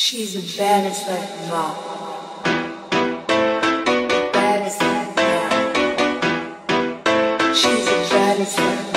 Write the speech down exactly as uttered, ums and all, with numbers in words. She's a badass like mom. She's a badass.